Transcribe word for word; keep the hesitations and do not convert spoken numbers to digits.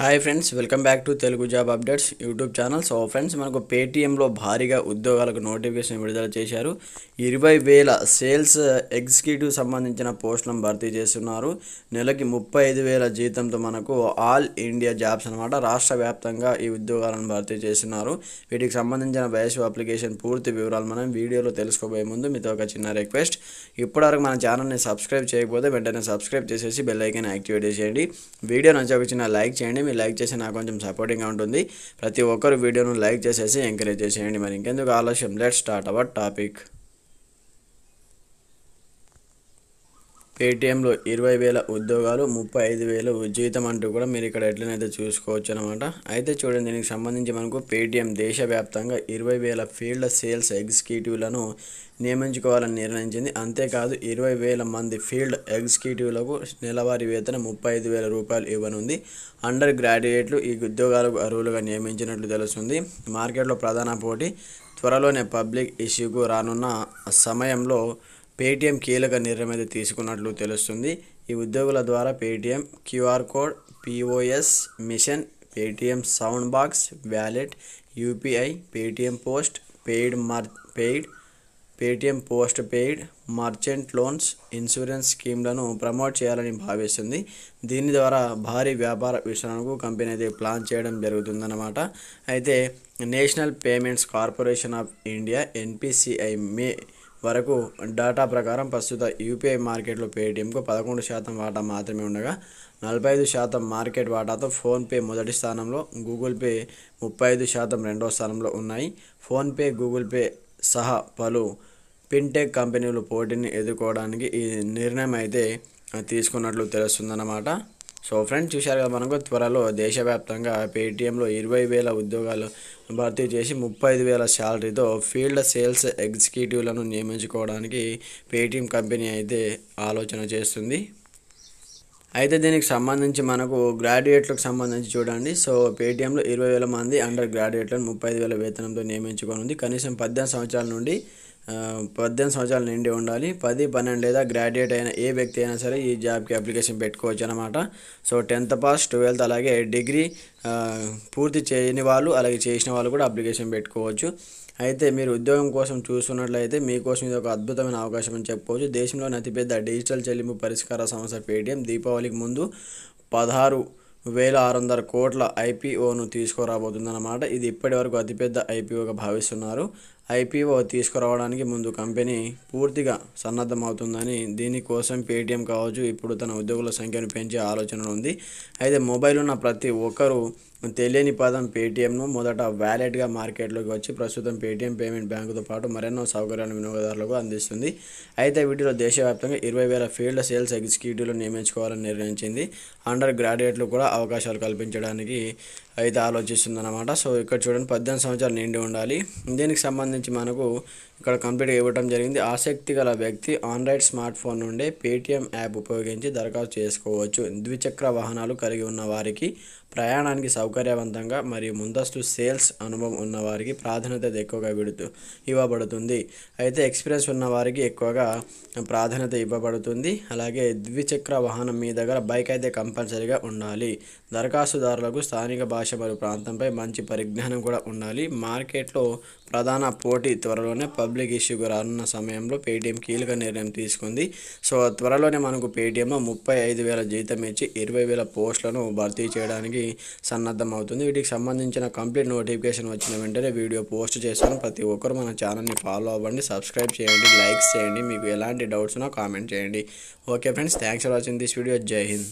High friends welcome back to Telugu job updates YouTube channel. So friends मनकु Paytm लो भारीगा उद्योगालकु नोटिफिकेशन विडुदल चेशारु। इरवै वेल सेल्स एग्जिक्यूटिव संबंधिंचिन पोस्टुलनु भर्ती चेस्तुन्नारु। नेलकी मुप्पै ऐदु वेल जीतंतो मनकु आल इंडिया जॉब्स अन्नमाट राष्ट्र व्याप्तंगा ई उद्योगालनु भर्ती चेस्तुन्नारु। वीटिकि संबंधिंचिन वयसु अप्लिकेशन पूर्ति विवरालु మనం వీడియోలో తెలుసుకోబోయే ముందు మీతో ఒక చిన్న రిక్వెస్ట్, ఇప్పటివరకు మన ఛానల్ ని సబ్స్క్రైబ్ చేయకపోతే వెంటనే సబ్స్క్రైబ్ చేసి బెల్ ఐకాన్ యాక్టివేట్ చేయండి। వీడియో నచ్చితే ఒక చిన్న లైక్ చేయండి, లైక్ చేసి నాకు కొంచెం సపోర్టింగ్ గా ఉంటుంది। ప్రతి ఒక్కరు వీడియోను లైక్ చేసి ఎంకరేజ్ చేయండి। మరి ఇంకెందుకు ఆలస్యం, let's start our topic. Paytm लो इरवै वेल उद्योगालु मुप्पै ऐदु वेल जीतम अंटू कूडा मीरु इक्कड एट्लनैते चूसुकोवच्चु अन्नमाट। अयिते चूडंడి దీనికి సంబంధించి మనకు पेटीएम దేశవ్యాప్తంగా ఇరవై వేల ఫీల్డ్ సేల్స్ ఎగ్జిక్యూటివ్‌లను నియమించుకోవాలని నిర్ణయించింది। అంతే కాదు ఇరవై వేల మంది ఫీల్డ్ ఎగ్జిక్యూటివ్‌లకు నెలవారీ వేతనం ముప్పై ఐదు వేల రూపాయలు ఇవ్వనుంది। అండర్ గ్రాడ్యుయేట్లు ఈ ఉద్యోగాలకు అర్హులుగా నియమించినట్లు తెలుస్తుంది। మార్కెట్లో ప్రధాన పోటీ, త్వరలోనే పబ్లిక్ ఇష్యూకు రానున్న సమయంలో पेटीएम कीलक निर्णय తీసుకున్నట్లు తెలుస్తుంది। ఈ ఉద్యోగుల ద్వారా Paytm QR code, POS machine, Paytm sound box, wallet, UPI, Paytm post paid, paid Paytm post paid, merchant loans, insurance స్కీమ్లను ప్రమోట్ చేయాలని భావిస్తుంది। దీని ద్వారా భారీ వ్యాపార విస్తరణకు కంపెనీ అయితే ప్లాన్ చేయడం జరుగుతుందన్నమాట। అయితే national payments corporation of India NPCI May వరకు डाटा ప్రకారం ప్రస్తుత యూపీఐ మార్కెట్లో పేటీఎంకు పదకొండు శాతం వాటా మాత్రమే ఉండగా నలభై ఐదు శాతం మార్కెట్ వాటాతో ఫోన్పే మొదటి స్థానంలో, గూగుల్ పే ముప్పై ఐదు శాతం రెండో స్థానంలో ఉన్నాయి। ఫోన్పే, గూగుల్ పే సహా పలు ఫిన్టెక్ కంపెనీలు పోటీని ఎదుర్కోవడానికి ఈ నిర్ణయం అయితే తీసుకున్నట్లు తెలుస్తుందన్నమాట। సో ఫ్రెండ్స్ చూశారు కదా, మనకు త్వరలో దేశవ్యాప్తంగా పేటీఎంలో ఇరవై వేల ఉద్యోగాలు భర్తీ చేసి ముప్పై ఐదు వేల శాలరీతో ఫీల్డ్ సేల్స్ ఎగ్జిక్యూటివ్లను నియమించుకోవడానికి పేటీఎం కంపెనీ అయితే ఆలోచన చేస్తుంది। అయితే దీనికి సంబంధించి మనకు గ్రాడ్యుయేట్లకు సంబంధించి చూడండి। సో పేటీఎంలో ఇరవై వేల మంది అండర్ గ్రాడ్యుయేట్లను ముప్పై ఐదు వేల వేతనంతో నియమించుకోనుంది। కనీసం పద్దెనిమిది సంవత్సరాల నుండి పద్దెనిమిది సంవత్సరాలు నిండి ఉండాలి। పది పన్నెండు లేదా గ్రాడ్యుయేట్ అయిన ఏ వ్యక్తి అయినా సరే ఈ జాబ్కి అప్లికేషన్ పెట్టుకోవచ్చు అనమాట। సో టెన్త్ పాస్, ట్వెల్త్ అలాగే డిగ్రీ పూర్తి చేయని వాళ్ళు అలాగే చేసిన వాళ్ళు కూడా అప్లికేషన్ పెట్టుకోవచ్చు। అయితే మీరు ఉద్యోగం కోసం చూస్తున్నట్లయితే మీకోసం ఇది ఒక అద్భుతమైన అవకాశం అని చెప్పుకోవచ్చు। దేశంలోని అతిపెద్ద డిజిటల్ చెల్లింపు పరిష్కార సంస్థ పేటీఎం దీపావళికి ముందు పదహారు వేల ఆరు వందల కోట్ల ఐపీఓను తీసుకురాబోతుందన్నమాట। ఇది ఇప్పటి వరకు అతిపెద్ద ఐపీఓగా భావిస్తున్నారు। ఐపీఓ తీసుకురావడానికి ముందు కంపెనీ పూర్తిగా సన్నద్ధమవుతుందని, దీనికోసం పేటీఎం కావచ్చు ఇప్పుడు తన ఉద్యోగుల సంఖ్యను పెంచే ఆలోచన ఉంది। అయితే మొబైల్ ఉన్న ప్రతి ఒక్కరూ తెలియని పదం పేటీఎంను మొదట వ్యాలెట్గా మార్కెట్లోకి వచ్చి ప్రస్తుతం పేటీఎం పేమెంట్ బ్యాంకుతో పాటు మరెన్నో సౌకర్యాలను వినియోగదారులకు అందిస్తుంది। అయితే వీటిలో దేశవ్యాప్తంగా ఇరవై వేల ఫీల్డ్ సేల్స్ ఎగ్జిక్యూటివ్లు నియమించుకోవాలని నిర్ణయించింది। అండర్ గ్రాడ్యుయేట్లు కూడా అవకాశాలు కల్పించడానికి అయితే ఆలోచిస్తుందన్నమాట। సో ఇక్కడ చూడండి, పద్దెనిమిది సంవత్సరాలు నిండి ఉండాలి। దీనికి సంబంధించి మనకు ఇక్కడ కంప్లీట్గా ఇవ్వడం జరిగింది। ఆసక్తి గల వ్యక్తి ఆండ్రాయిడ్ స్మార్ట్ ఫోన్ నుండే పేటీఎం యాప్ ఉపయోగించి దరఖాస్తు చేసుకోవచ్చు। ద్విచక్ర వాహనాలు కలిగి ఉన్న వారికి, ప్రయాణానికి సౌకర్యవంతంగా మరియు ముందస్తు సేల్స్ అనుభవం ఉన్నవారికి ప్రాధాన్యత ఎక్కువగా విడుతూ ఇవ్వబడుతుంది। అయితే ఎక్స్పీరియన్స్ ఉన్నవారికి ఎక్కువగా ప్రాధాన్యత ఇవ్వబడుతుంది। అలాగే ద్విచక్ర వాహనం మీ దగ్గర బైక్ అయితే కంపల్సరీగా ఉండాలి। దరఖాస్తుదారులకు స్థానిక భాష మరియు ప్రాంతంపై మంచి పరిజ్ఞానం కూడా ఉండాలి। మార్కెట్లో ప్రధాన పోటీ, త్వరలోనే పబ్లిక్ ఇష్యూకు రానున్న సమయంలో పేటీఎం కీలక నిర్ణయం తీసుకుంది। సో త్వరలోనే మనకు పేటీఎంలో ముప్పై ఐదు వేల జీతం ఇచ్చి ఇరవై వేల పోస్టులను భర్తీ చేయడానికి సన్నద్ధం అవుతుంది। వీటికి సంబంధించిన కంప్లీట్ నోటిఫికేషన్ వచ్చిన వెంటనే వీడియో పోస్ట్ చేస్తాను। ప్రతి ఒక్కరు మన ఛానల్ని ఫాలో అవ్వండి, సబ్స్క్రైబ్ చేయండి, లైక్స్ చేయండి। మీకు ఎలాంటి డౌట్స్ ఉన్నా కామెంట్ చేయండి। Okay friends, thanks for watching this video. జై హింద్।